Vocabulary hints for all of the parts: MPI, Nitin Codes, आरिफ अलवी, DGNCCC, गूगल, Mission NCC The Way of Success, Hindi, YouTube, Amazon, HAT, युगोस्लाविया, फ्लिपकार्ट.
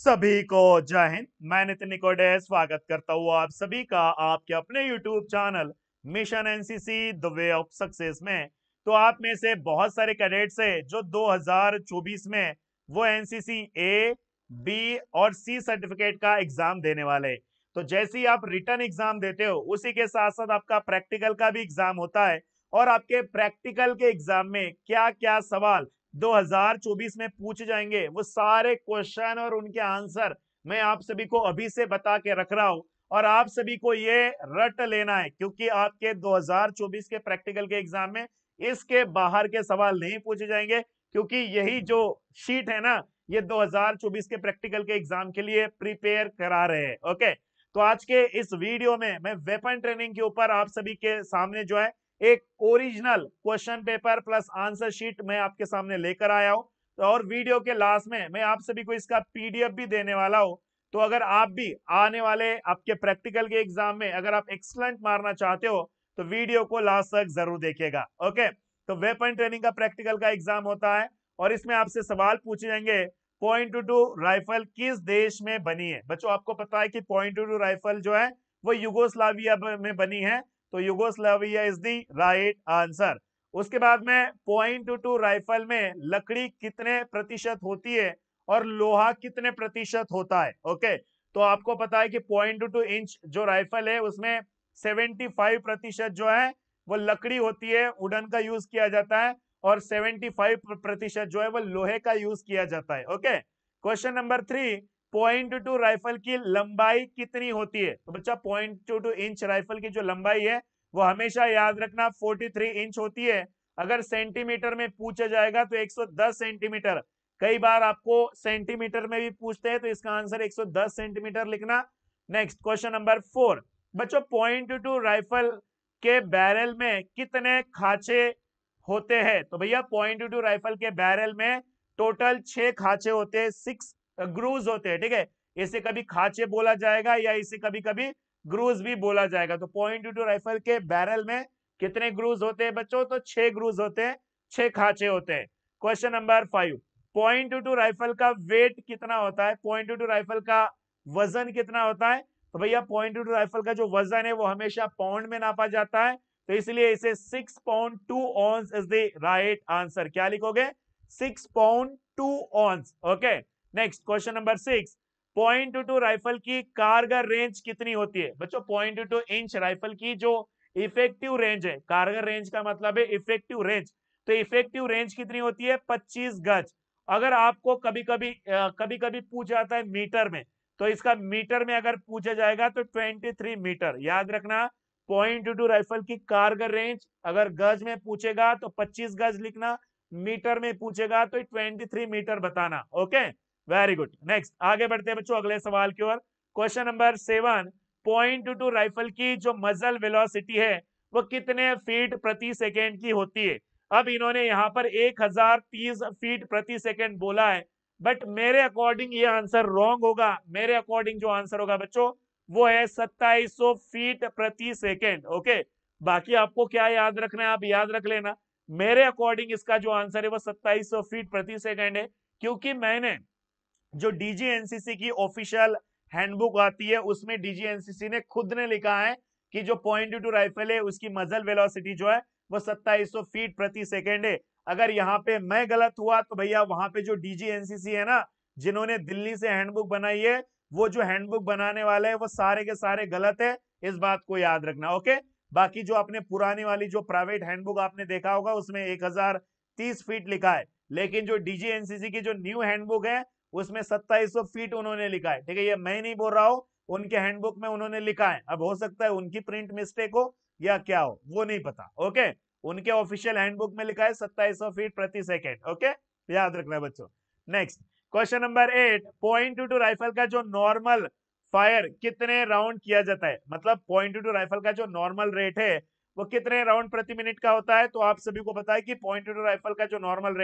सभी को जय हिंद। मैं नितिन कोडेस स्वागत करता हूँ आप सभी का आपके अपने YouTube channel mission NCC the way of success में। तो आप में से बहुत सारे कैडेट्स हैं जो 2024 में वो एनसीसी ए बी और सी सर्टिफिकेट का एग्जाम देने वाले। तो जैसे ही आप रिटर्न एग्जाम देते हो उसी के साथ साथ आपका प्रैक्टिकल का भी एग्जाम होता है, और आपके प्रैक्टिकल के एग्जाम में क्या क्या सवाल 2024 में पूछे जाएंगे वो सारे क्वेश्चन और उनके आंसर मैं आप सभी को अभी से बता के रख रहा हूं, और आप सभी को ये रट लेना है क्योंकि आपके 2024 के प्रैक्टिकल के एग्जाम में इसके बाहर के सवाल नहीं पूछे जाएंगे, क्योंकि यही जो शीट है ना ये 2024 के प्रैक्टिकल के एग्जाम के लिए प्रिपेयर करा रहे हैं। ओके, तो आज के इस वीडियो में मैं वेपन ट्रेनिंग के ऊपर आप सभी के सामने जो है एक original question paper plus answer sheet मैं आपके सामने लेकर आया हूं, और वीडियो के लास्ट में मैं आप सभी को इसका पीडीएफ भी देने वाला हूं। तो अगर आप भी आने वाले आपके प्रैक्टिकल के एग्जाम में अगर आप एक्सलेंट मारना चाहते हो तो वीडियो को लास्ट तक जरूर देखिएगा। ओके, तो वेपन ट्रेनिंग का प्रैक्टिकल का एग्जाम होता है और इसमें आपसे सवाल पूछे जाएंगे। .22 राइफल किस देश में बनी है? बच्चों आपको पता है कि .22 राइफल जो है वो युगोस्लाविया में बनी है, तो युगोस्लाविया is the right answer. उसके बाद में .22 राइफल में लकड़ी कितने प्रतिशत होती है और लोहा कितने प्रतिशत होता है? ओके, तो आपको पता है कि .22 इंच जो राइफल है उसमें 75% जो है वो लकड़ी होती है, वुडन का यूज किया जाता है, और 75% जो है वो लोहे का यूज किया जाता है। ओके, क्वेश्चन नंबर 3, .22 राइफल की लंबाई कितनी होती है? तो बच्चा .22 इंच राइफल की जो लंबाई है वो हमेशा याद रखना 43 इंच होती है। अगर सेंटीमीटर में पूछा जाएगा तो 110 सेंटीमीटर। कई बार आपको सेंटीमीटर में भी पूछते हैं, तो इसका आंसर 110 सेंटीमीटर लिखना। नेक्स्ट क्वेश्चन नंबर 4, बच्चों .22 राइफल के बैरल में कितने खांचे होते हैं? तो भैया .22 राइफल के बैरल में टोटल 6 खांचे होते हैं, 6 ग्रूज होते हैं। ठीक है, इसे कभी खाचे बोला जाएगा या इसे कभी कभी ग्रूज भी बोला जाएगा। तो .22 राइफल के बैरल में कितने ग्रूज होते हैं बच्चों? तो 6 ग्रूज होते हैं, 6 खाचे होते हैं। क्वेश्चन नंबर 5, .22 राइफल का वेट कितना होता है? .22 राइफल का वजन कितना होता है? तो भैया .22 राइफल का जो वजन है वो हमेशा पाउंड में नापा जाता है, तो इसलिए इसे 6 pound 2 ounce is the right answer. क्या लिखोगे? 6 pound 2 ounce. Okay, next question number 6, .22 rifle की कारगर रेंज कितनी होती है? बच्चों .22 इंच राइफल की जो इफेक्टिव रेंज है, कारगर रेंज का मतलब है इफेक्टिव रेंज, तो इफेक्टिव रेंज कितनी होती है? 25 गज। अगर आपको कभी कभी पूछा जाता है मीटर में, तो इसका मीटर में अगर पूछा जाएगा तो 23 मीटर। याद रखना .22 राइफल की कारगर रेंज अगर गज में पूछेगा तो 25 गज लिखना, मीटर में पूछेगा तो 23 मीटर बताना। Okay, very good. नेक्स्ट आगे बढ़ते हैं बच्चों अगले सवाल की ओर। क्वेश्चन नंबर 7, .22 राइफल की जो मजल वेलोसिटी है वो कितने फीट प्रति सेकेंड की होती है? अब इन्होंने यहाँ पर 1030 फीट प्रति सेकेंड बोला है, बट मेरे अकॉर्डिंग ये आंसर रॉन्ग होगा। मेरे अकॉर्डिंग जो आंसर होगा बच्चों वो है 2700 फीट प्रति सेकेंड। ओके, बाकी आपको क्या याद रखना है आप याद रख लेना। मेरे अकॉर्डिंग इसका जो आंसर है वो 2700 फीट प्रति सेकेंड है, क्योंकि मैंने जो DGNCCC की ऑफिशियल हैंडबुक आती है उसमें DGNCCC ने खुद ने लिखा है कि जो .22 राइफल है उसकी मजल वेलोसिटी जो है वो 2700 फीट प्रति सेकेंड है। अगर यहाँ पे मैं गलत हुआ तो भैया वहां पे जो DGNCCC है ना, जिन्होंने दिल्ली से हैंडबुक बनाई है, वो जो हैंडबुक बनाने वाले हैं वो सारे के सारे गलत है, इस बात को याद रखना। ओके, बाकी जो आपने पुरानी वाली जो प्राइवेट हैंडबुक आपने देखा होगा उसमें 1030 फीट लिखा है, लेकिन जो DGNCCC की जो न्यू हैंडबुक है उसमें 2700 फीट उन्होंने लिखा है। ठीक है, ये मैं नहीं बोल रहा हूँ, उनके हैंडबुक में उन्होंने लिखा है। अब हो सकता है उनकी प्रिंट मिस्टेक हो या क्या हो, वो नहीं पता। ओके, उनके ऑफिशियल हैंडबुक में लिखा है 2700 फीट प्रति सेकेंड। ओके, याद रखना बच्चों। नेक्स्ट क्वेश्चन नंबर 8, .22 राइफल का जो नॉर्मल फायर कितने राउंड किया जाता है? मतलब .22 राइफल का जो नॉर्मल रेट है वो कितने राउंड प्रति मिनट का होता है? तो आप सभी को पता है कि .22 राइफल का जो नॉर्मल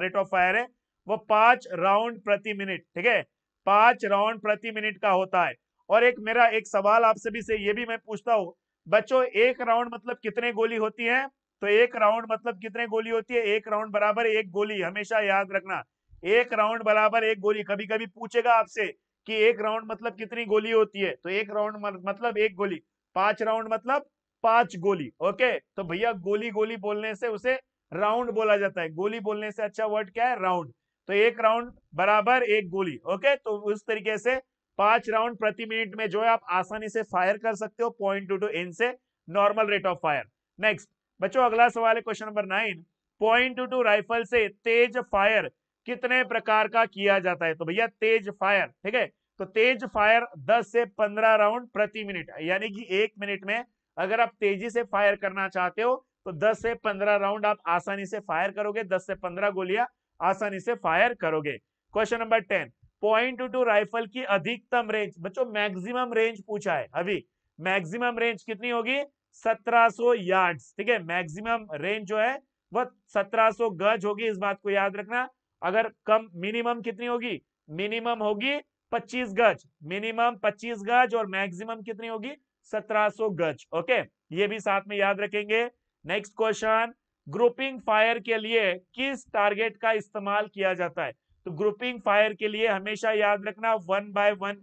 रेट ऑफ फायर है वो 5 राउंड प्रति मिनट। ठीक है, 5 राउंड प्रति मिनट का होता है। और एक मेरा एक सवाल आप सभी से ये भी मैं पूछता हूँ बच्चों, 1 राउंड मतलब कितने गोली होती है? तो 1 राउंड मतलब कितने गोली होती है? 1 राउंड बराबर 1 गोली, हमेशा याद रखना। एक राउंड बराबर एक गोली। कभी कभी पूछेगा आपसे कि एक राउंड मतलब कितनी गोली होती है, तो एक राउंड मतलब एक गोली, 5 राउंड मतलब 5 गोली। ओके, तो भैया गोली गोली बोलने से उसे राउंड बोला जाता है, गोली बोलने से अच्छा वर्ड क्या है, राउंड। तो 1 राउंड बराबर 1 गोली। ओके, तो उस तरीके से 5 राउंड प्रति मिनट में जो है आप आसानी से फायर कर सकते हो 0.22 N से, normal rate of fire. Next बच्चों, अगला सवाल है क्वेश्चन नंबर 9, 0.22 राइफल से तेज फायर कितने प्रकार का किया जाता है। तो भैया तेज फायर, ठीक है, तो तेज फायर 10 से 15 राउंड प्रति मिनट, यानी कि 1 मिनट में अगर आप तेजी से फायर करना चाहते हो तो 10 से 15 राउंड आप आसानी से फायर करोगे, 10 से 15 गोलियां आसानी से फायर करोगे। क्वेश्चन नंबर 10, 0.22 राइफल की अधिकतम रेंज, बच्चों मैक्सिमम रेंज पूछा है अभी, मैक्सिमम रेंज कितनी होगी, 1700 यार्ड्स। ठीक है, मैक्सिमम रेंज जो है वह 1700 गज होगी, इस बात को याद रखना। अगर कम, मिनिमम कितनी होगी, मिनिमम होगी 25 गज, मिनिमम 25 गज और मैक्सिमम कितनी होगी 1700 गज। ओके, ये भी साथ में याद रखेंगे। नेक्स्ट क्वेश्चन, ग्रुपिंग फायर के लिए किस टारगेट का इस्तेमाल किया जाता है। तो ग्रुपिंग फायर के लिए हमेशा याद रखना 1 by 1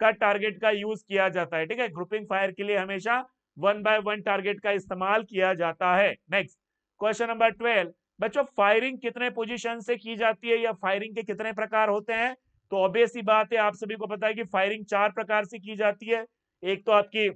का टारगेट का यूज किया जाता है। ठीक है, ग्रुपिंग फायर के लिए हमेशा 1 by 1 टारगेट का इस्तेमाल किया जाता है। नेक्स्ट क्वेश्चन नंबर 12, बच्चों फायरिंग कितने पोजीशन से की जाती है या फायरिंग के कितने प्रकार होते हैं। तो ऑब्वियस ही बात है, आप सभी को पता है कि फायरिंग 4 प्रकार से की जाती है। एक तो आपकी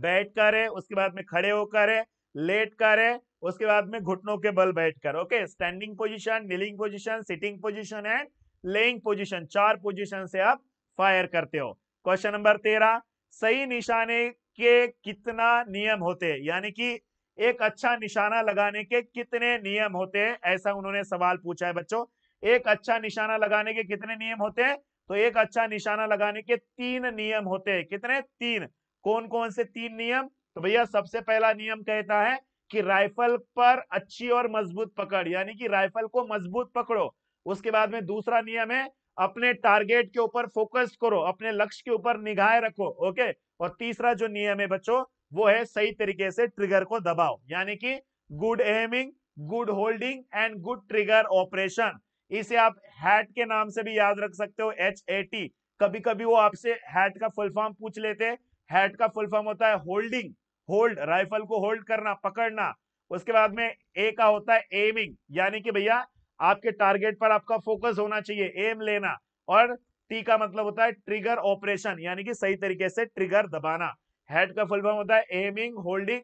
बैठकर है, उसके बाद में खड़े होकर है, लेटकर है, उसके बाद में घुटनों के बल बैठकर। Okay, standing position, kneeling position, sitting position and laying position, 4 position से आप फायर करते हो। क्वेश्चन नंबर 13, सही निशाने के कितना नियम होते हैं, यानी कि एक अच्छा निशाना लगाने के कितने नियम होते हैं, ऐसा उन्होंने सवाल पूछा है। बच्चों एक अच्छा निशाना लगाने के कितने नियम होते हैं, तो एक अच्छा निशाना लगाने के 3 नियम होते हैं। कितने, 3। कौन कौन से 3 नियम, तो भैया सबसे पहला नियम कहता है कि राइफल पर अच्छी और मजबूत पकड़, यानी कि राइफल को मजबूत पकड़ो। उसके बाद में दूसरा नियम है अपने टारगेट के ऊपर फोकस करो, अपने लक्ष्य के ऊपर निगाह रखो। ओके, और तीसरा जो नियम है बच्चों वो है सही तरीके से ट्रिगर को दबाओ, यानी कि good aiming, good holding and good trigger operation. इसे आप हैट के नाम से भी याद रख सकते हो, HAT। कभी कभी वो आपसे हैट का फुल फॉर्म पूछ लेते हैं। हैट का फुल फॉर्म होता है होल्डिंग, होल्ड, राइफल को होल्ड करना, पकड़ना। उसके बाद में A का होता है एमिंग, यानी कि भैया आपके टारगेट पर आपका फोकस होना चाहिए, एम लेना। और T का मतलब होता है ट्रिगर ऑपरेशन, यानी कि सही तरीके से ट्रिगर दबाना। हेड का फुल फॉर्म होता है aiming, holding,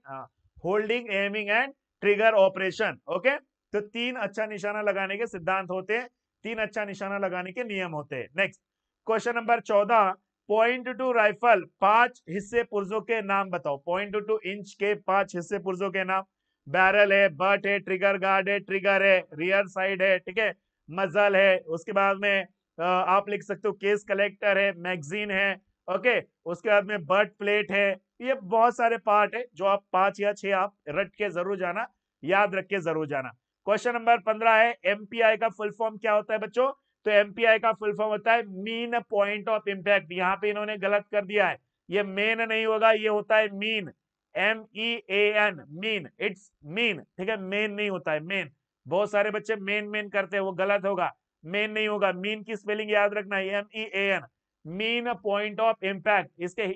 holding, aiming and trigger operation. Okay, तो 3 अच्छा निशाना लगाने के सिद्धांत होते हैं, 3 अच्छा निशाना लगाने के नियम होते हैं। नेक्स्ट क्वेश्चन नंबर 14, 0.22 राइफल 5 हिस्से पुर्जों के नाम बताओ। 0.22 इंच के 5 हिस्से पुर्जों के नाम, बैरल है, बट है, ट्रिगर गार्ड है, ट्रिगर है, रियर साइड है, ठीक है, मजल है, उसके बाद में आप लिख सकते हो केस कलेक्टर है, मैगजीन है। ओके, उसके बाद में बर्ट प्लेट है। ये बहुत सारे पार्ट है जो आप 5 या 6 आप रट के जरूर जाना, याद रख के जरूर जाना। क्वेश्चन नंबर 15 है MPI का फुल फॉर्म क्या होता है बच्चों। तो MPI का फुल फॉर्म होता है मीन पॉइंट ऑफ इम्पैक्ट। यहाँ पे इन्होंने गलत कर दिया है, ये मेन नहीं होगा, ये होता है mean, MEAN, mean, it's mean. ठीक है, मेन नहीं होता है मेन। बहुत सारे बच्चे मेन मेन करते हैं, वो गलत होगा, मेन नहीं होगा। मीन की स्पेलिंग याद रखना है MEAN, mean point of impact.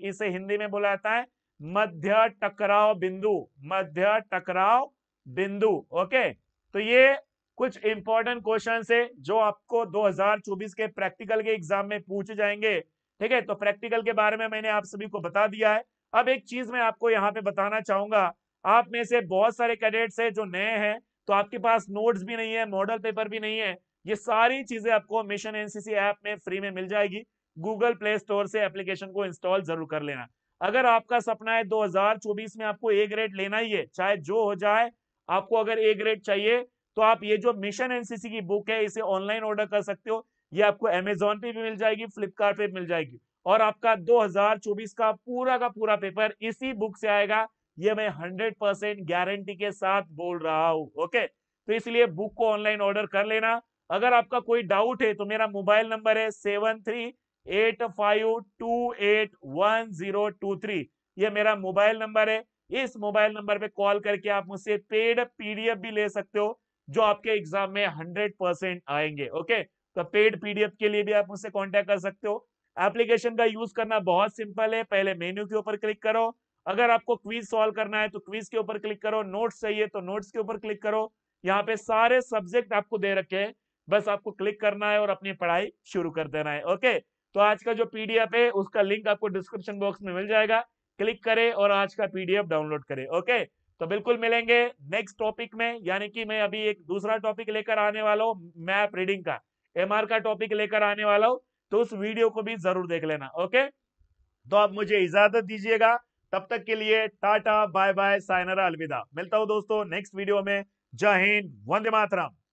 इसे हिंदी में बोला जाता है मध्य टकराव बिंदु, मध्य टकराव बिंदु। ओके, तो ये कुछ इंपॉर्टेंट क्वेश्चन है जो आपको 2024 के प्रैक्टिकल के एग्जाम में पूछे जाएंगे। ठीक है, तो प्रैक्टिकल के बारे में मैंने आप सभी को बता दिया है। अब एक चीज मैं आपको यहाँ पे बताना चाहूंगा, आप में से बहुत सारे कैडेट्स है जो नए हैं, तो आपके पास नोट्स भी नहीं है, मॉडल पेपर भी नहीं है। ये सारी चीजें आपको मिशन NCC ऐप में फ्री में मिल जाएगी। गूगल प्ले स्टोर से एप्लीकेशन को इंस्टॉल जरूर कर लेना। अगर आपका सपना है 2024 में आपको A ग्रेड लेना ही है, चाहे जो हो जाए, आपको अगर A ग्रेड चाहिए तो आप ये जो मिशन NCC की बुक है इसे ऑनलाइन ऑर्डर कर सकते हो। ये आपको Amazon पे भी मिल जाएगी, फ्लिपकार्ट पे मिल जाएगी, और आपका 2024 का पूरा पेपर इसी बुक से आएगा। ये मैं 100% गारंटी के साथ बोल रहा हूँ। ओके, तो इसलिए बुक को ऑनलाइन ऑर्डर कर लेना। अगर आपका कोई डाउट है तो मेरा मोबाइल नंबर है 7385281023। ये मेरा मोबाइल नंबर है। इस मोबाइल नंबर पे कॉल करके आप मुझसे पेड PDF भी ले सकते हो जो आपके एग्जाम में 100% आएंगे। ओके, तो पेड पीडीएफ के लिए भी आप मुझसे कांटेक्ट कर सकते हो। एप्लीकेशन का यूज करना बहुत सिंपल है, पहले मेन्यू के ऊपर क्लिक करो, अगर आपको क्विज सॉल्व करना है तो क्विज के ऊपर क्लिक करो, नोट्स चाहिए तो नोट्स के ऊपर क्लिक करो। यहाँ पे सारे सब्जेक्ट आपको दे रखे हैं, बस आपको क्लिक करना है और अपनी पढ़ाई शुरू कर देना है। ओके, तो आज का जो पीडीएफ है उसका लिंक आपको डिस्क्रिप्शन बॉक्स में मिल जाएगा, क्लिक करें और आज का पीडीएफ डाउनलोड करें। ओके, तो बिल्कुल मिलेंगे नेक्स्ट टॉपिक में, यानी कि मैं अभी एक दूसरा टॉपिक लेकर आने वाला हूँ, मैप रीडिंग का एमआर का टॉपिक लेकर आने वाला हूँ, तो उस वीडियो को भी जरूर देख लेना। ओके, तो आप मुझे इजाजत दीजिएगा, तब तक के लिए टाटा बाय बाय सायनारा अलविदा, मिलता हूँ दोस्तों नेक्स्ट वीडियो में। जय हिंद, वंदे मातरम।